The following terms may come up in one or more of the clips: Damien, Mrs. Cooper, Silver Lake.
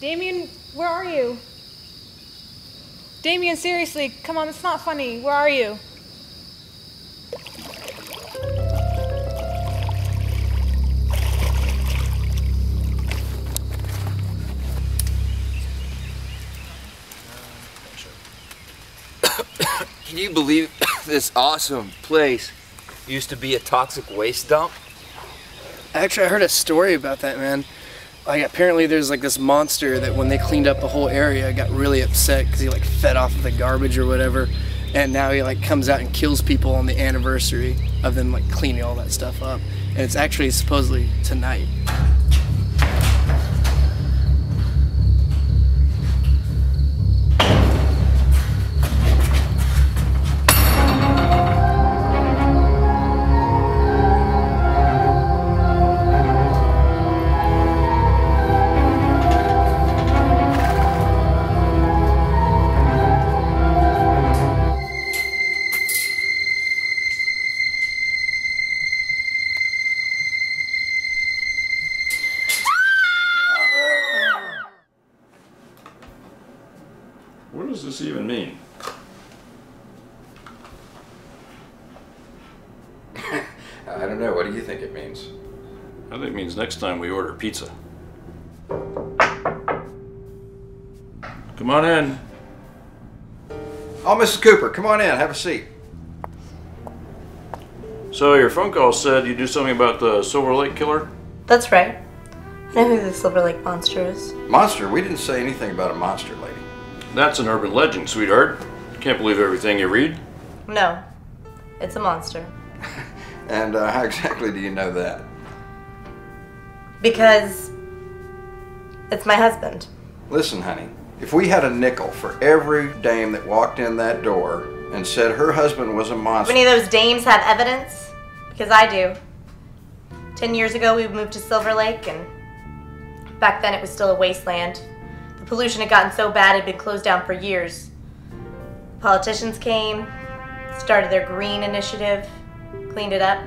Damien, where are you? Damien, seriously, come on, it's not funny. Where are you? Can you believe this awesome place used to be a toxic waste dump? Actually, I heard a story about that, man. Like, apparently there's like this monster that when they cleaned up the whole area got really upset because he like fed off of the garbage or whatever, and now he like comes out and kills people on the anniversary of them like cleaning all that stuff up. And it's actually supposedly tonight. What does this even mean? I don't know. What do you think it means? I think it means next time we order pizza. Come on in. Oh, Mrs. Cooper, come on in. Have a seat. So your phone call said you do something about the Silver Lake killer? That's right. I know who the Silver Lake monster is. Monster? We didn't say anything about a monster, lady. That's an urban legend, sweetheart. You can't believe everything you read. No, it's a monster. And how exactly do you know that? Because it's my husband. Listen, honey, if we had a nickel for every dame that walked in that door and said her husband was a monster... Many of those dames have evidence? Because I do. 10 years ago, we moved to Silver Lake, and back then it was still a wasteland. Pollution had gotten so bad it had been closed down for years. Politicians came, started their green initiative, cleaned it up.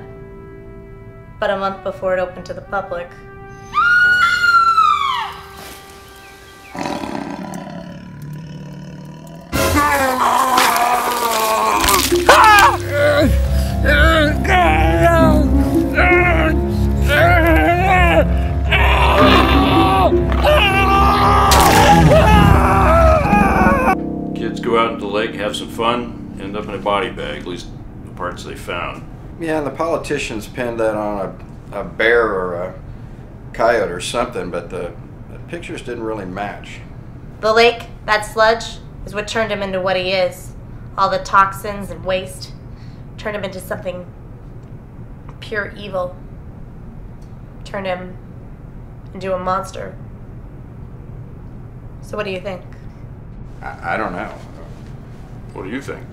But a month before it opened to the public. Go out into the lake, have some fun, end up in a body bag, at least the parts they found. Yeah, and the politicians pinned that on a bear or a coyote or something, but the pictures didn't really match. The lake, that sludge, is what turned him into what he is. All the toxins and waste turned him into something pure evil. Turned him into a monster. So what do you think? I don't know. What do you think?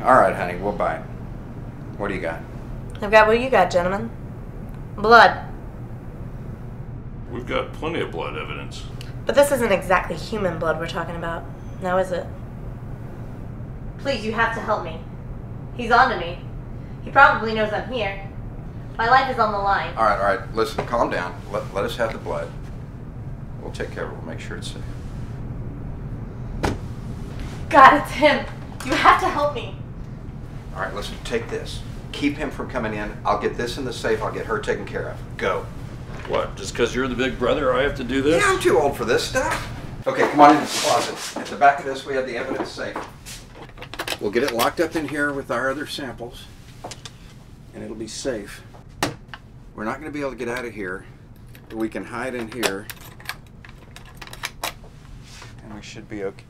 All right, honey, we'll buy it. What do you got? I've got what you got, gentlemen. Blood. We've got plenty of blood evidence. But this isn't exactly human blood we're talking about, now is it? Please, you have to help me. He's onto me. He probably knows I'm here. My life is on the line. All right, listen, calm down. Let us have the blood. We'll take care of it. We'll make sure it's safe. God, it's him. You have to help me. All right, listen, take this. Keep him from coming in. I'll get this in the safe. I'll get her taken care of. Go. What, just because you're the big brother, I have to do this? Yeah, I'm too old for this stuff. Okay, come on in the closet. At the back of this, we have the evidence safe. We'll get it locked up in here with our other samples, and it'll be safe. We're not going to be able to get out of here, but we can hide in here, and we should be okay.